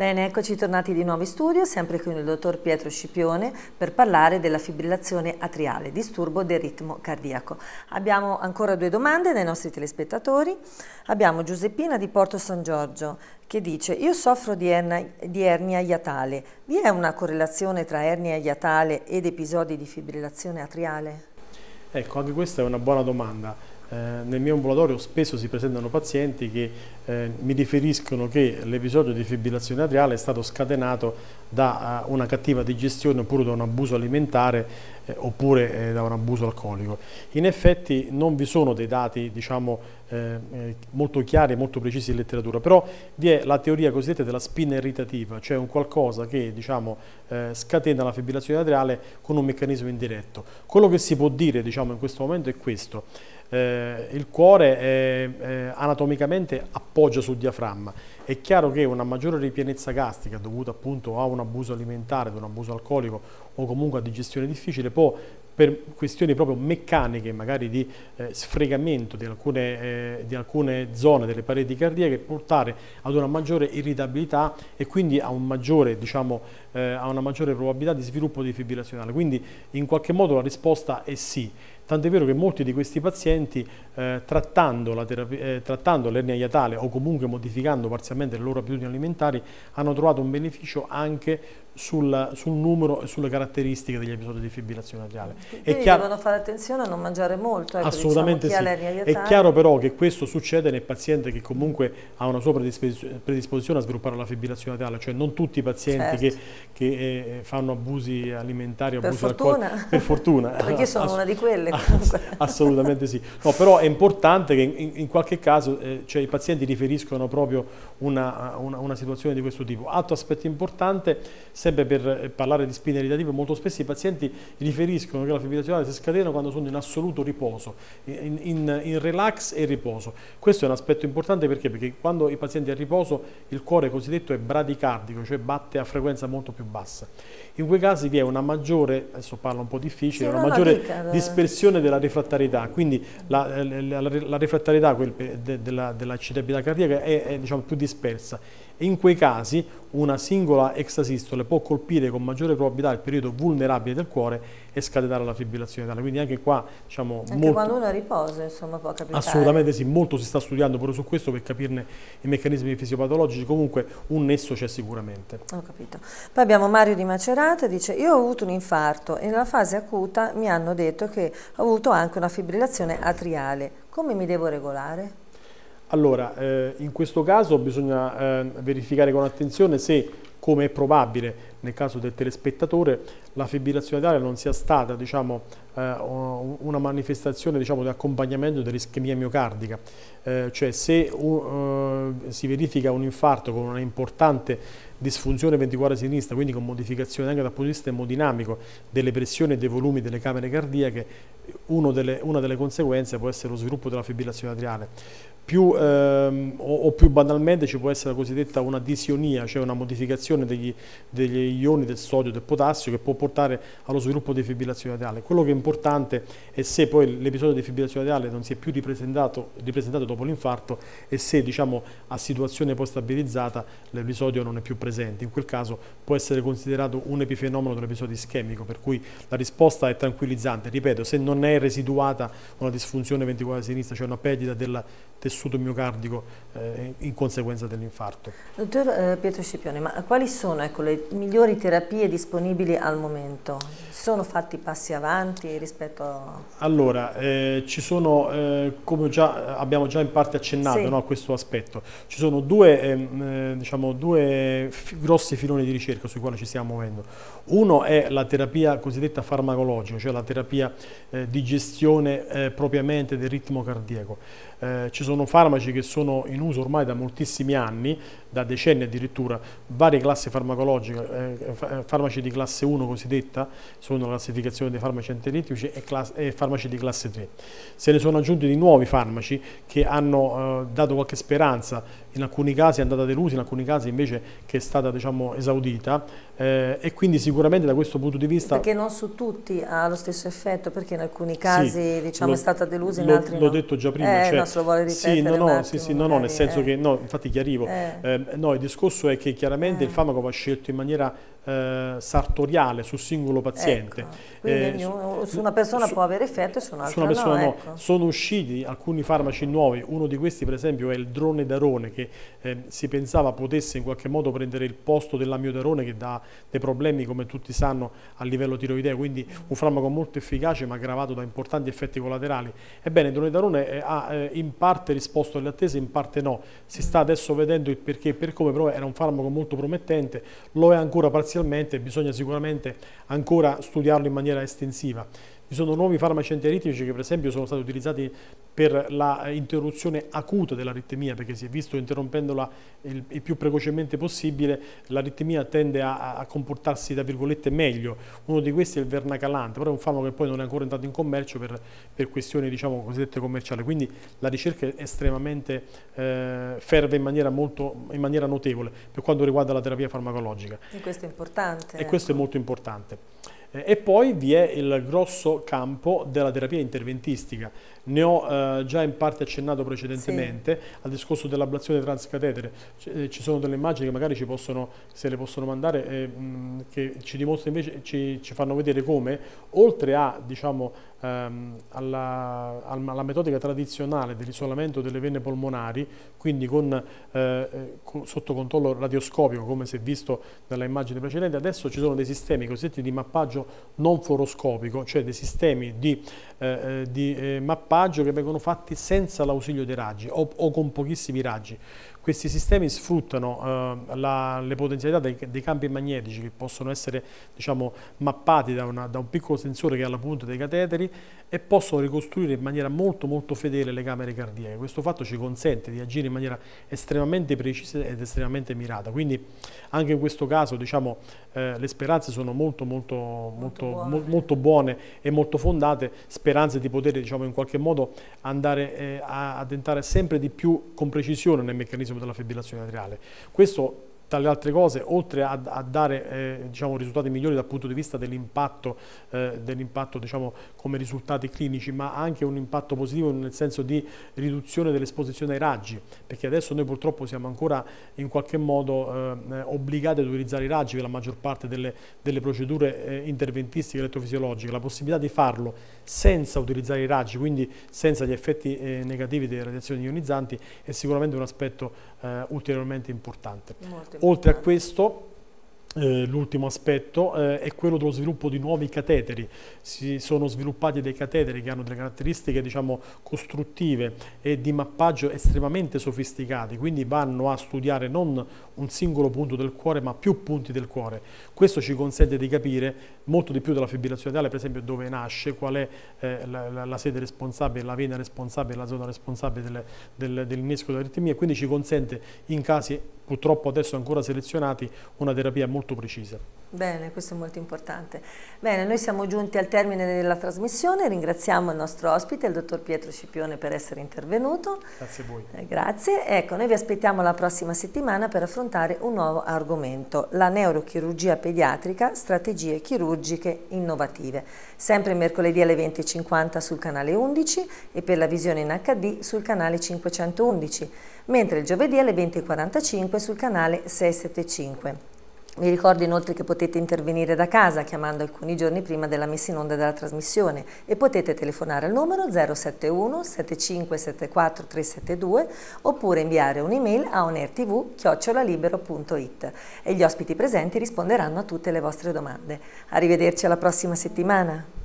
Bene, eccoci tornati di nuovo in studio, sempre con il dottor Pietro Scipione per parlare della fibrillazione atriale, disturbo del ritmo cardiaco. Abbiamo ancora due domande dai nostri telespettatori. Abbiamo Giuseppina di Porto San Giorgio che dice: io soffro di ernia iatale, vi è una correlazione tra ernia iatale ed episodi di fibrillazione atriale? Ecco, anche questa è una buona domanda. Nel mio ambulatorio spesso si presentano pazienti che mi riferiscono che l'episodio di fibrillazione atriale è stato scatenato da una cattiva digestione oppure da un abuso alimentare oppure da un abuso alcolico. In effetti non vi sono dei dati, diciamo, molto chiari e molto precisi in letteratura, però vi è la teoria cosiddetta della spina irritativa, cioè un qualcosa che, diciamo, scatena la fibrillazione atriale con un meccanismo indiretto. Quello che si può dire, diciamo, in questo momento è questo. Il cuore anatomicamente appoggia sul diaframma. È chiaro che una maggiore ripienezza gastrica dovuta appunto a un abuso alimentare, ad un abuso alcolico o comunque a digestione difficile può, per questioni proprio meccaniche, magari di sfregamento di alcune zone delle pareti cardiache, portare ad una maggiore irritabilità e quindi a un maggiore, diciamo, a una maggiore probabilità di sviluppo di fibrillazionale. Quindi in qualche modo la risposta è sì. Tant'è vero che molti di questi pazienti, trattando l'ernia iatale o comunque modificando parzialmente le loro abitudini alimentari, hanno trovato un beneficio anche sul numero e sulle caratteristiche degli episodi di fibrillazione atriale. Quindi devono fare attenzione a non mangiare molto. Ecco, assolutamente, diciamo, chi ha l'ernia iatale. È chiaro però che questo succede nel paziente che comunque ha una sua predisposizione a sviluppare la fibrillazione atriale, cioè non tutti i pazienti, certo, che fanno abusi alimentari o abusi alcolici. Per fortuna. Perché io sono una di quelle. Assolutamente sì, no, però è importante che in qualche caso cioè, i pazienti riferiscono proprio una situazione di questo tipo. Altro aspetto importante, sempre per parlare di spina irritativa, molto spesso i pazienti riferiscono che la fibrillazione si scatena quando sono in assoluto riposo, in relax e riposo. Questo è un aspetto importante perché quando i pazienti a riposo il cuore cosiddetto è bradicardico, cioè batte a frequenza molto più bassa. In quei casi vi è una maggiore, adesso parlo un po' difficile, sì, una maggiore dispersione della refrattarietà, quindi la refrattarietà dell'eccitabilità cardiaca è, diciamo, più dispersa. In quei casi una singola extrasistole può colpire con maggiore probabilità il periodo vulnerabile del cuore e scatenare la fibrillazione atriale. Quindi anche qua, diciamo, anche molto, quando uno è riposo, insomma, può capitare. Assolutamente sì, molto si sta studiando pure su questo per capirne i meccanismi fisiopatologici, comunque un nesso c'è sicuramente. Ho capito. Poi abbiamo Mario Di Macerano che dice: io ho avuto un infarto e nella fase acuta mi hanno detto che ho avuto anche una fibrillazione atriale, come mi devo regolare? Allora, in questo caso bisogna verificare con attenzione se, come è probabile nel caso del telespettatore, la fibrillazione atriale non sia stata, diciamo, una manifestazione, diciamo, di accompagnamento dell'ischemia miocardica, cioè se si verifica un infarto con una importante disfunzione ventricolare sinistra, quindi con modificazione anche dal punto di vista emodinamico delle pressioni e dei volumi delle camere cardiache, una delle conseguenze può essere lo sviluppo della fibrillazione atriale. O più banalmente ci può essere la cosiddetta una disionia, cioè una modificazione degli ioni del sodio e del potassio, che può portare allo sviluppo di fibrillazione atriale. Quello che è importante è se poi l'episodio di fibrillazione atriale non si è più ripresentato dopo l'infarto e se, diciamo, a situazione poi stabilizzata l'episodio non è più presente. In quel caso può essere considerato un epifenomeno dell'episodio ischemico, per cui la risposta è tranquillizzante. Ripeto, se non è residuata una disfunzione ventricolare sinistra, cioè una perdita del tessuto miocardico in conseguenza dell'infarto. Dottor Pietro Scipione, ma quali sono, ecco, le migliori terapie disponibili al momento? Sono fatti passi avanti rispetto a... Allora, ci sono, come abbiamo già in parte accennato, sì, no, a questo aspetto, ci sono due grossi filoni di ricerca sui quali ci stiamo muovendo. Uno è la terapia cosiddetta farmacologica, cioè la terapia di gestione propriamente del ritmo cardiaco. Ci sono farmaci che sono in uso ormai da moltissimi anni, da decenni addirittura, varie classi farmacologiche, farmaci di classe 1 cosiddetta, sono la classificazione dei farmaci antiaritmici, e farmaci di classe 3. Se ne sono aggiunti di nuovi farmaci che hanno dato qualche speranza, in alcuni casi è andata delusa, in alcuni casi invece che è stata, diciamo, esaudita, E quindi sicuramente da questo punto di vista... Perché non su tutti ha lo stesso effetto, perché in alcuni casi sì, diciamo, è stata delusa, in altri no. L'ho detto già prima. Cioè, no, se lo vuole ripetere sì, no, no, attimo, sì, sì, no, no, nel senso che... No, infatti chi arrivo. No, il discorso è che chiaramente il farmaco va scelto in maniera sartoriale sul singolo paziente. Ecco. Quindi su una persona può avere effetto e su un'altra no. Ecco. Sono usciti alcuni farmaci nuovi, uno di questi per esempio è il dronedarone, che si pensava potesse in qualche modo prendere il posto dell'amiodarone, che dà dei problemi, come tutti sanno, a livello tiroideo, quindi un farmaco molto efficace ma gravato da importanti effetti collaterali. Ebbene, il dronedarone ha in parte risposto alle attese, in parte no. Si sta adesso vedendo il perché e per come, però era un farmaco molto promettente, lo è ancora parzialmente, bisogna sicuramente ancora studiarlo in maniera estensiva. Ci sono nuovi farmaci antiaritmici che per esempio sono stati utilizzati per l'interruzione acuta dell'aritmia, perché si è visto interrompendola il più precocemente possibile l'aritmia tende a comportarsi tra virgolette meglio. Uno di questi è il vernacalante, però è un farmaco che poi non è ancora entrato in commercio per questioni, diciamo, cosiddette commerciali, quindi la ricerca è estremamente ferve in maniera notevole per quanto riguarda la terapia farmacologica. E questo è importante. E questo è molto importante. E poi vi è il grosso campo della terapia interventistica. Ne ho già in parte accennato precedentemente al discorso dell'ablazione transcatetere. Ci sono delle immagini che magari se le possono mandare, che ci dimostrano invece, ci fanno vedere come, oltre a, diciamo, alla metodica tradizionale dell'isolamento delle vene polmonari, quindi sotto controllo radioscopico, come si è visto nella immagine precedente, adesso ci sono dei sistemi cosiddetti di mappaggio non fluoroscopico, cioè dei sistemi di mappaggio che vengono fatti senza l'ausilio dei raggi o con pochissimi raggi. Questi sistemi sfruttano le potenzialità dei campi magnetici che possono essere, diciamo, mappati da un piccolo sensore che ha la punta dei cateteri, e possono ricostruire in maniera molto molto fedele le camere cardiache. Questo fatto ci consente di agire in maniera estremamente precisa ed estremamente mirata. Quindi anche in questo caso, diciamo, le speranze sono molto buone e molto fondate, speranze di poter, diciamo, in qualche modo andare ad entrare sempre di più con precisione nel meccanismo della fibrillazione atriale. Questo, tra le altre cose, oltre a dare diciamo, risultati migliori dal punto di vista dell'impatto, diciamo, come risultati clinici, ma anche un impatto positivo nel senso di riduzione dell'esposizione ai raggi, perché adesso noi purtroppo siamo ancora in qualche modo obbligati ad utilizzare i raggi per la maggior parte delle procedure interventistiche elettrofisiologiche. La possibilità di farlo senza utilizzare i raggi, quindi senza gli effetti negativi delle radiazioni ionizzanti, è sicuramente un aspetto ulteriormente importante. Oltre a questo, l'ultimo aspetto è quello dello sviluppo di nuovi cateteri. Si sono sviluppati dei cateteri che hanno delle caratteristiche, diciamo, costruttive e di mappaggio estremamente sofisticati, quindi vanno a studiare non un singolo punto del cuore ma più punti del cuore. Questo ci consente di capire molto di più della fibrillazione atriale, per esempio dove nasce, qual è la sede responsabile, la vena responsabile, la zona responsabile del mescolo dell'aritmia, quindi ci consente, in casi purtroppo adesso ancora selezionati, una terapia molto precisa. Bene, questo è molto importante. Bene, noi siamo giunti al termine della trasmissione, ringraziamo il nostro ospite, il dottor Pietro Scipione, per essere intervenuto. Grazie a voi. Grazie. Ecco, noi vi aspettiamo la prossima settimana per affrontare un nuovo argomento, la neurochirurgia pediatrica, strategie chirurgiche innovative. Sempre mercoledì alle 20:50 sul canale 11 e per la visione in HD sul canale 511, mentre il giovedì alle 20:45 sul canale 675. Vi ricordo inoltre che potete intervenire da casa chiamando alcuni giorni prima della messa in onda della trasmissione, e potete telefonare al numero 071 75 74 372 oppure inviare un'email a onertv@libero.it, e gli ospiti presenti risponderanno a tutte le vostre domande. Arrivederci alla prossima settimana.